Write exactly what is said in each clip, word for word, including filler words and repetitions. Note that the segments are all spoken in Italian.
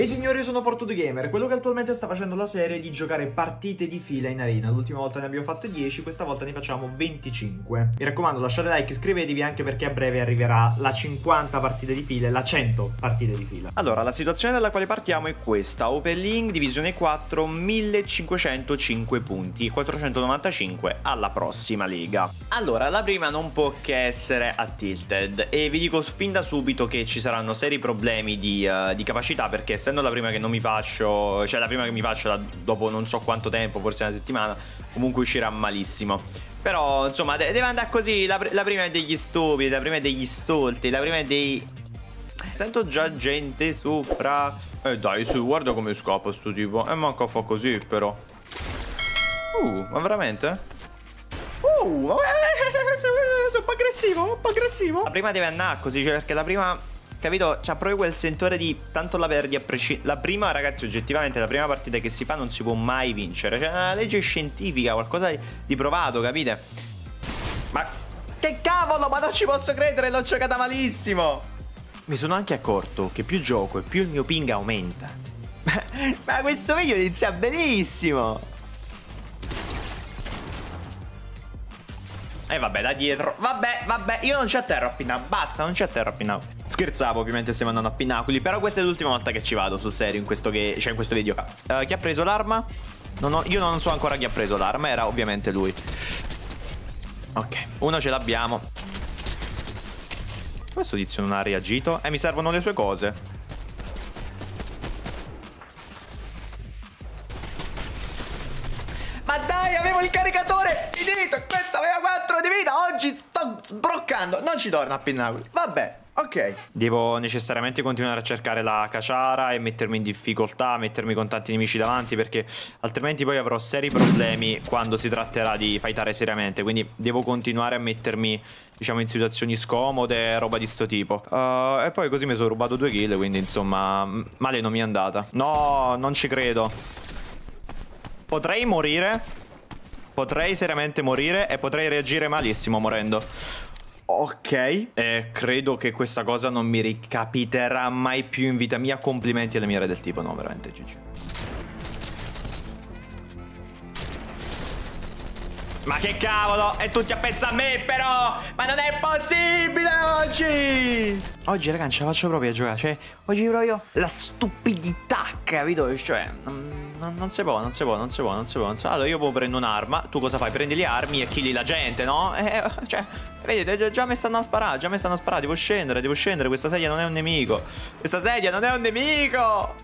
Ehi hey signori, io sono FortuTheGamer, quello che attualmente sta facendo la serie di giocare partite di fila in Arena. L'ultima volta ne abbiamo fatte dieci, questa volta ne facciamo venticinque. Mi raccomando, lasciate like, iscrivetevi, anche perché a breve arriverà la cinquanta partite di fila e la cento partite di fila. Allora, la situazione dalla quale partiamo è questa: Open Link, divisione quattro, millecinquecentocinque punti, quattrocentonovantacinque alla prossima lega. Allora, la prima non può che essere a Tilted, e vi dico fin da subito che ci saranno seri problemi di, uh, di capacità, perché se essendo la prima che non mi faccio, cioè la prima che mi faccio da, dopo non so quanto tempo, forse una settimana, comunque uscirà malissimo. Però insomma de deve andare così, la, pr la prima è degli stupidi, la prima è degli stolti, la prima è dei... Sento già gente sopra. E eh dai, su, guarda come scappa sto tipo. E eh, manco fa così però. Uh, ma veramente? Uh, sono un po' aggressivo, un po' aggressivo. La prima deve andare così, cioè, perché la prima... Capito? C'ha proprio quel sentore di tanto la perdi a prescindere. La prima, ragazzi, oggettivamente la prima partita che si fa non si può mai vincere. C'è una legge scientifica, qualcosa di provato, capite? Ma che cavolo, ma non ci posso credere, l'ho giocata malissimo. Mi sono anche accorto che più gioco e più il mio ping aumenta. Ma, ma questo video inizia benissimo. E eh vabbè, da dietro. Vabbè, vabbè, io non c'è terra a Pinna. Basta, non c'è terra a Pinna. Scherzavo, ovviamente stiamo andando a Pinnacoli. Però questa è l'ultima volta che ci vado, sul serio, in questo, che, cioè in questo video. uh, Chi ha preso l'arma? Non ho, io non so ancora chi ha preso l'arma. Era ovviamente lui. Ok, uno ce l'abbiamo. Questo tizio non ha reagito. E eh, mi servono le sue cose. Ma dai, avevo il caricatore finito. Questo aveva quattro di vita. Oggi sto sbroccando. Non ci torno a Pinnacoli. Vabbè. Ok. Devo necessariamente continuare a cercare la caciara e mettermi in difficoltà, mettermi con tanti nemici davanti, perché altrimenti poi avrò seri problemi quando si tratterà di fightare seriamente. Quindi devo continuare a mettermi, diciamo, in situazioni scomode, roba di sto tipo. uh, E poi così mi sono rubato due kill, quindi insomma male non mi è andata. No, non ci credo. Potrei morire. Potrei seriamente morire. E potrei reagire malissimo morendo. Ok, eh, credo che questa cosa non mi ricapiterà mai più in vita mia. Complimenti alle mire del tipo. No, veramente G G. Ma che cavolo, è tutti a pezzo a me però. Ma non è possibile oggi. Oggi raga, non ce la faccio proprio a giocare. Cioè, oggi proprio la stupidità, capito? Cioè, non, non si può, non si può, non si può, non si può, non si può. Allora io prendo un'arma. Tu cosa fai? Prendi le armi e killi la gente, no? Eh, cioè... Vedete, già mi stanno a sparare, già mi stanno a sparare. Devo scendere, devo scendere, questa sedia non è un nemico. Questa sedia non è un nemico.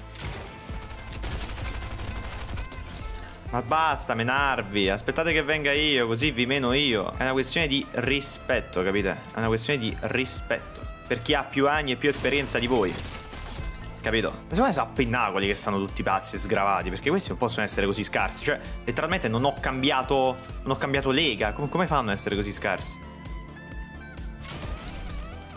Ma basta menarvi, aspettate che venga io, così vi meno io. È una questione di rispetto, capite? È una questione di rispetto per chi ha più anni e più esperienza di voi, capito? Secondo me sono a Pinnacoli che stanno tutti pazzi e sgravati, perché questi non possono essere così scarsi. Cioè, letteralmente non ho cambiato, non ho cambiato lega. Come, come fanno ad essere così scarsi?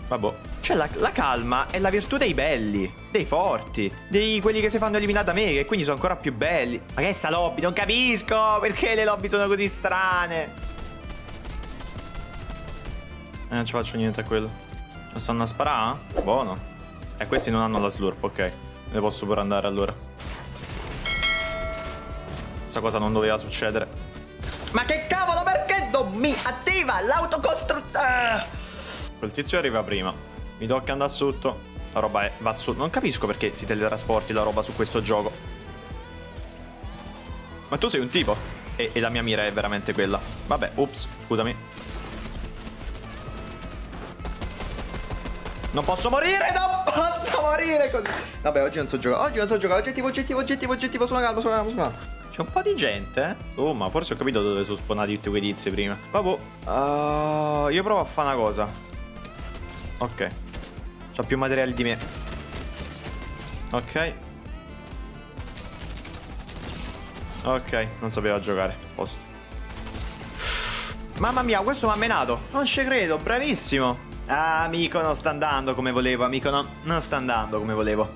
Vabbè, cioè la, la calma è la virtù dei belli, dei forti, dei quelli che si fanno eliminare da me, che quindi sono ancora più belli. Ma che è sta lobby? Non capisco perché le lobby sono così strane. Eh, non ci faccio niente a quello. Lo stanno a sparare? Buono. E eh, questi non hanno la slurp, ok. Ne posso pure andare allora. Questa cosa non doveva succedere. Ma che cavolo, perché non mi attiva l'autocostruzione? Quel tizio arriva prima. Mi tocca andare sotto. La roba è, va su. Non capisco perché si teletrasporti la roba su questo gioco. Ma tu sei un tipo. E, e la mia mira è veramente quella. Vabbè, ups, scusami. Non posso morire, non posso morire così. Vabbè, oggi non so giocare. Oggi non so giocare. Oggettivo, oggettivo, oggettivo, oggettivo. Sono calmo, sono calmo, sono calmo. C'è un po' di gente, eh? Oh, ma forse ho capito dove sono spawnati tutti quei tizi prima. Vabbè, uh, io provo a fare una cosa. Ok. C'ho più materiali di me. Ok. Ok, non sapeva giocare. Posto. Mamma mia, questo mi ha menato. Non ci credo, bravissimo. Ah, amico, non sta andando come volevo, amico, no. Non sta andando come volevo.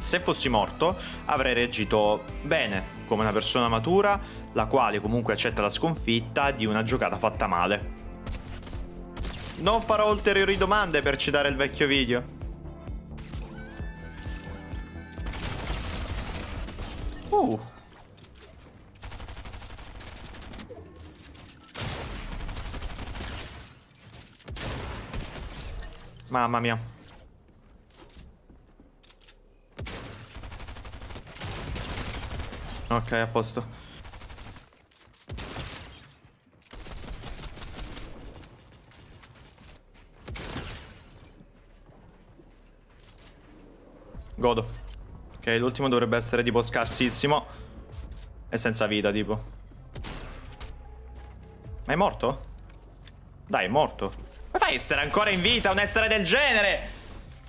Se fossi morto avrei reagito bene, come una persona matura, la quale comunque accetta la sconfitta di una giocata fatta male. Non farò ulteriori domande per citare il vecchio video. Uh. Mamma mia. Ok, a posto. Godo. Ok, l'ultimo dovrebbe essere tipo scarsissimo e senza vita, tipo. Ma è morto? Dai, è morto. Ma fai essere ancora in vita un essere del genere?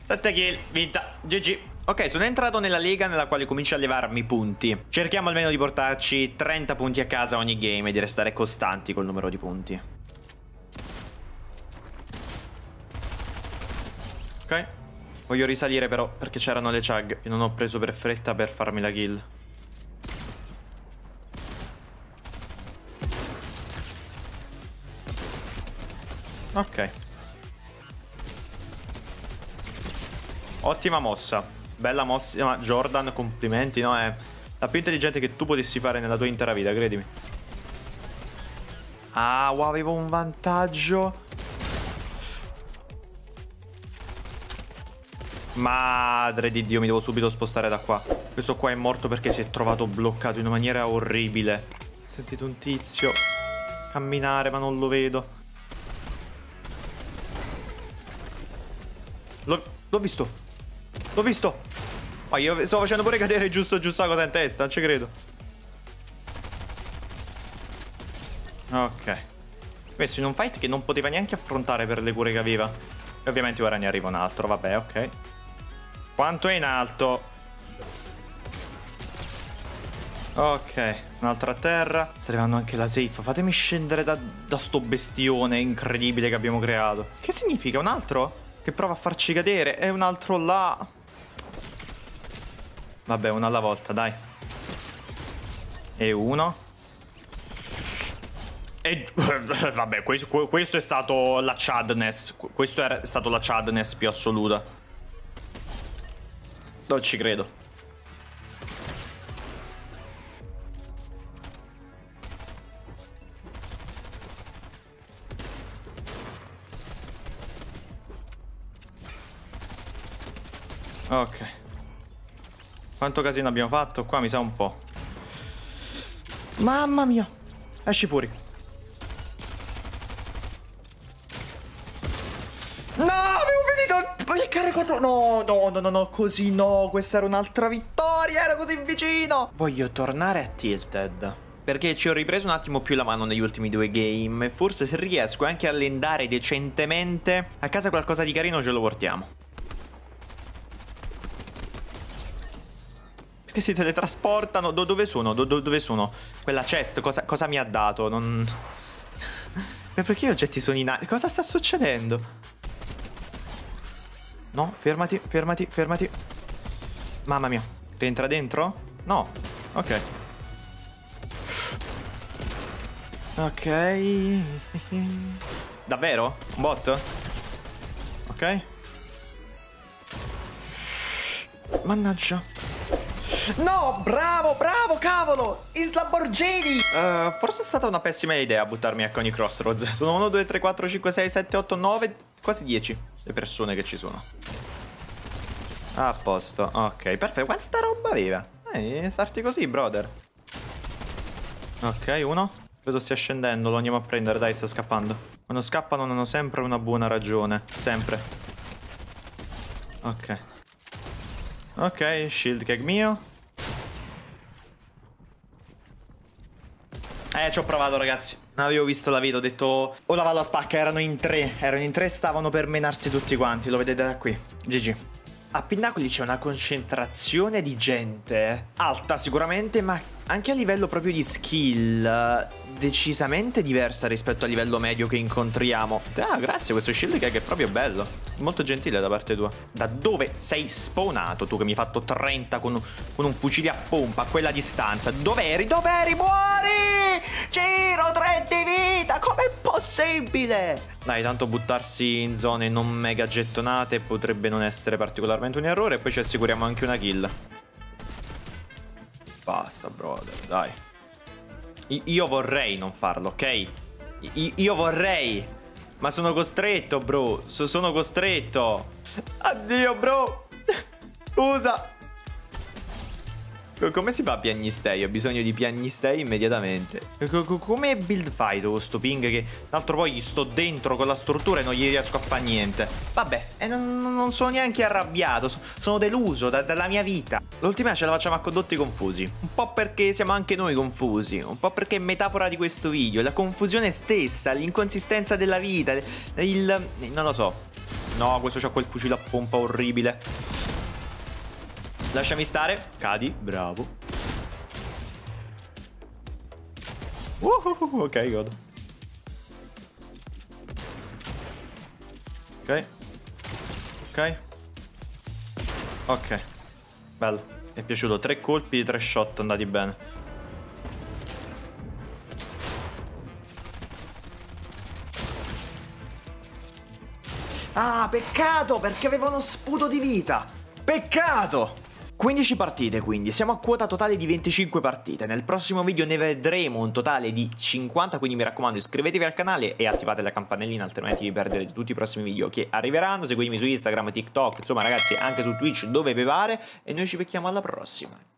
sette kill, vinta, G G. Ok, sono entrato nella lega nella quale comincio a levarmi punti. Cerchiamo almeno di portarci trenta punti a casa ogni game e di restare costanti col numero di punti. Ok. Voglio risalire però perché c'erano le chug. Io non ho preso per fretta per farmi la kill. Ok. Ottima mossa. Bella mossa, ma Jordan, complimenti, no? È la più intelligente che tu potessi fare nella tua intera vita, credimi. Ah, wow, avevo un vantaggio. Madre di Dio, mi devo subito spostare da qua. Questo qua è morto perché si è trovato bloccato in una maniera orribile. Ho sentito un tizio camminare, ma non lo vedo. L'ho visto. L'ho visto. Ma io stavo facendo pure cadere giusto giusto la cosa in testa. Non ci credo. Ok. Messo in un fight che non poteva neanche affrontare per le cure che aveva. E ovviamente ora ne arriva un altro. Vabbè, ok. Quanto è in alto. Ok. Un'altra a terra. Sta arrivando anche la safe. Fatemi scendere da, da sto bestione incredibile che abbiamo creato. Che significa? Un altro? Che prova a farci cadere. E un altro là. Vabbè, uno alla volta, dai. E uno. E vabbè, questo, questo è stato la chadness. Questo è stato la chadness più assoluta. Non ci credo. Ok. Quanto casino abbiamo fatto? Qua mi sa un po'. Mamma mia. Esci fuori. No, avevo finito. Ma il carico. No, no, no, no, no. Così no. Questa era un'altra vittoria. Era così vicino. Voglio tornare a Tilted, perché ci ho ripreso un attimo più la mano negli ultimi due game. Forse se riesco anche a lendare decentemente a casa qualcosa di carino ce lo portiamo. Che si teletrasportano. Do dove sono? Do dove sono? Quella chest cosa, cosa mi ha dato? Non... Perché gli oggetti sono in aria? Cosa sta succedendo? No, fermati, fermati, fermati. Mamma mia. Rientra dentro? No. Ok. Ok. Davvero? Un bot? Ok. Mannaggia. No, bravo, bravo, cavolo! Isla Borgeni! Uh, forse è stata una pessima idea buttarmi a ogni crossroads. Sono uno, due, tre, quattro, cinque, sei, sette, otto, nove, quasi dieci le persone che ci sono. A posto, ok, perfetto. Quanta roba aveva? Eh, starti così, brother. Ok, uno. Credo stia scendendo, lo andiamo a prendere, dai, sta scappando. Quando scappano non hanno sempre una buona ragione. Sempre. Ok. Ok, shield gag mio. Eh, ci ho provato, ragazzi. Non avevo visto la vita, ho detto... O la vado a spacca, erano in tre. Erano in tre, stavano per menarsi tutti quanti. Lo vedete da qui. G G. A Pinnacoli c'è una concentrazione di gente. Alta sicuramente, ma anche a livello proprio di skill. Decisamente diversa rispetto al livello medio che incontriamo. Ah, grazie, questo shield gag è proprio bello. Molto gentile da parte tua. Da dove sei spawnato tu che mi hai fatto trenta con, con un fucile a pompa a quella distanza? Dov'eri? Dov'eri? Muori! Giro tre di vita, com'è possibile? Dai, tanto buttarsi in zone non mega gettonate potrebbe non essere particolarmente un errore. E poi ci assicuriamo anche una kill. Basta, brother, dai. I io vorrei non farlo, ok? I io vorrei, ma sono costretto, bro. So sono costretto. Addio, bro. Scusa. Come si fa a piagnistei? Ho bisogno di piagnistei immediatamente. Come build fight con sto ping che l'altro poi gli sto dentro con la struttura e non gli riesco a fare niente. Vabbè, e non, non sono neanche arrabbiato, sono deluso da, dalla mia vita. L'ultima ce la facciamo a condotti confusi. Un po' perché siamo anche noi confusi, un po' perché è metafora di questo video, la confusione stessa, l'inconsistenza della vita, il... non lo so. No, questo c'ha quel fucile a pompa orribile. Lasciami stare. Cadi. Bravo. Uhuhu, ok, godo. Ok. Ok. Ok. Bello. Mi è piaciuto. Tre colpi di tre shot andati bene. Ah, peccato, perché aveva uno sputo di vita. Peccato. quindici partite, quindi siamo a quota totale di venticinque partite. Nel prossimo video ne vedremo un totale di cinquanta, quindi mi raccomando iscrivetevi al canale e attivate la campanellina, altrimenti vi perderete tutti i prossimi video che arriveranno. Seguitemi su Instagram, TikTok, insomma ragazzi, anche su Twitch, dove vi pare, e noi ci becchiamo alla prossima.